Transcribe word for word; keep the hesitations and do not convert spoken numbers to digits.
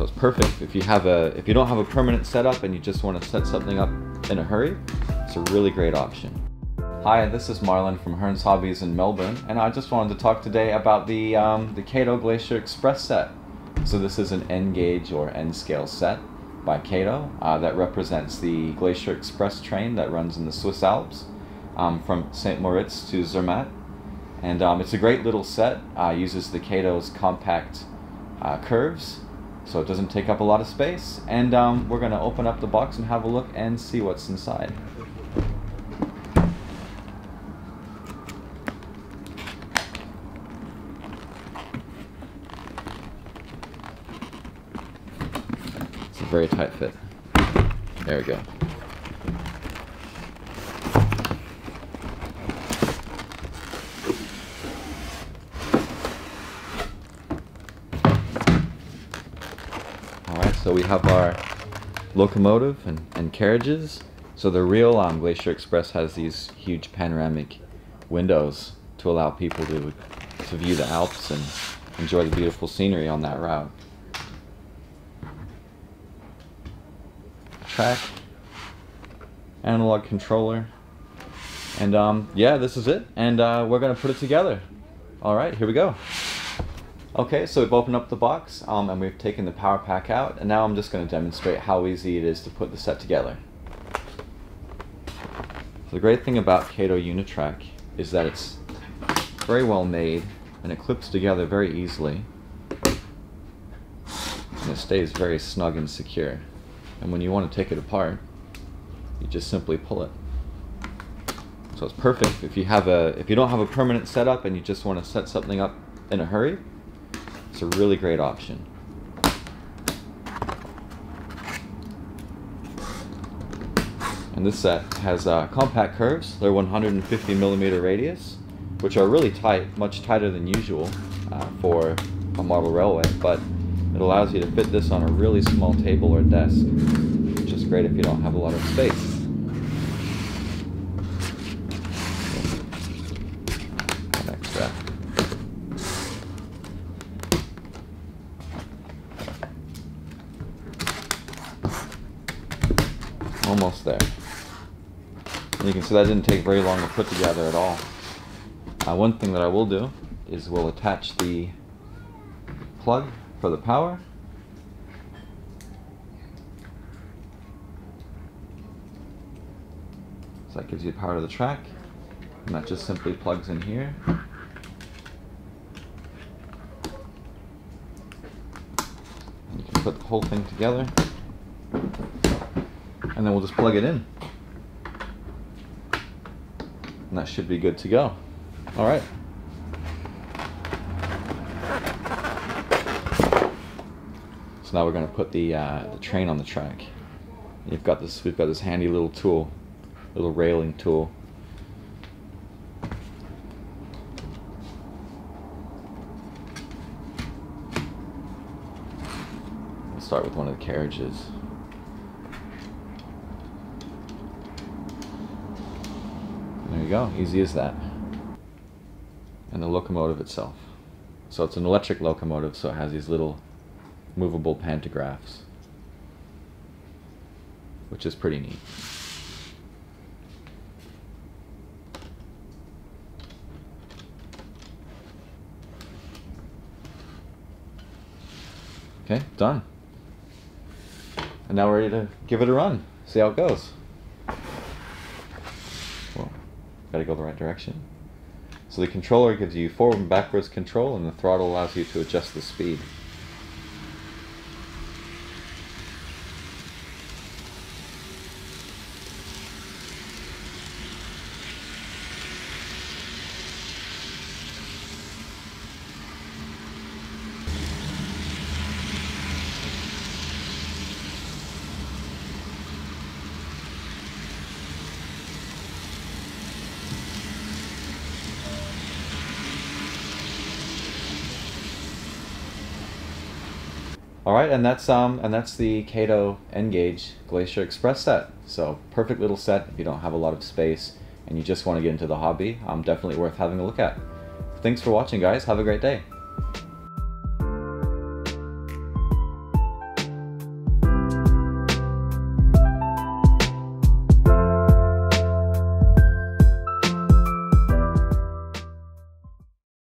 So it's perfect if you have a, if you don't have a permanent setup and you just want to set something up in a hurry, it's a really great option. Hi, this is Marlon from Hearn's Hobbies in Melbourne, and I just wanted to talk today about the, um, the Kato Glacier Express set. So this is an N-Gauge or N-Scale set by Kato uh, that represents the Glacier Express train that runs in the Swiss Alps um, from Saint Moritz to Zermatt. And um, it's a great little set, uh, uses the Kato's compact uh, curves, so it doesn't take up a lot of space. And um, we're going to open up the box and have a look and see what's inside. Very tight fit. There we go. Alright, so we have our locomotive and, and carriages. So the real um, Glacier Express has these huge panoramic windows to allow people to, to view the Alps and enjoy the beautiful scenery on that route. Track, analog controller, and um, yeah, this is it, and uh, we're gonna put it together. All right, here we go. Okay, so we've opened up the box um, and we've taken the power pack out, and now I'm just gonna demonstrate how easy it is to put the set together. The great thing about Kato Unitrack is that it's very well made and it clips together very easily, and it stays very snug and secure. And when you want to take it apart, you just simply pull it. So it's perfect if you have a, if you don't have a permanent setup and you just want to set something up in a hurry, it's a really great option. And this set has uh, compact curves. They're one hundred fifty millimeter radius, which are really tight, much tighter than usual uh, for a model railway, but it allows you to fit this on a really small table or desk, which is great if you don't have a lot of space. Next up. Almost there. And you can see that didn't take very long to put together at all. Uh, one thing that I will do is we'll attach the plug for the power, so that gives you the power to the track, and that just simply plugs in here. And you can put the whole thing together, and then we'll just plug it in, and that should be good to go. All right. So now we're going to put the, uh, the train on the track. You've got this, we've got this handy little tool, little railing tool. We'll start with one of the carriages. There you go, easy as that. And the locomotive itself. So it's an electric locomotive, so it has these little movable pantographs, which is pretty neat. Okay, done. And now we're ready to give it a run, see how it goes. Well, gotta go the right direction. So the controller gives you forward and backwards control, and the throttle allows you to adjust the speed. All right, and that's um and that's the Kato N-Gauge Glacier Express set. So perfect little set if you don't have a lot of space and you just want to get into the hobby. Um, definitely worth having a look at. Thanks for watching, guys. Have a great day.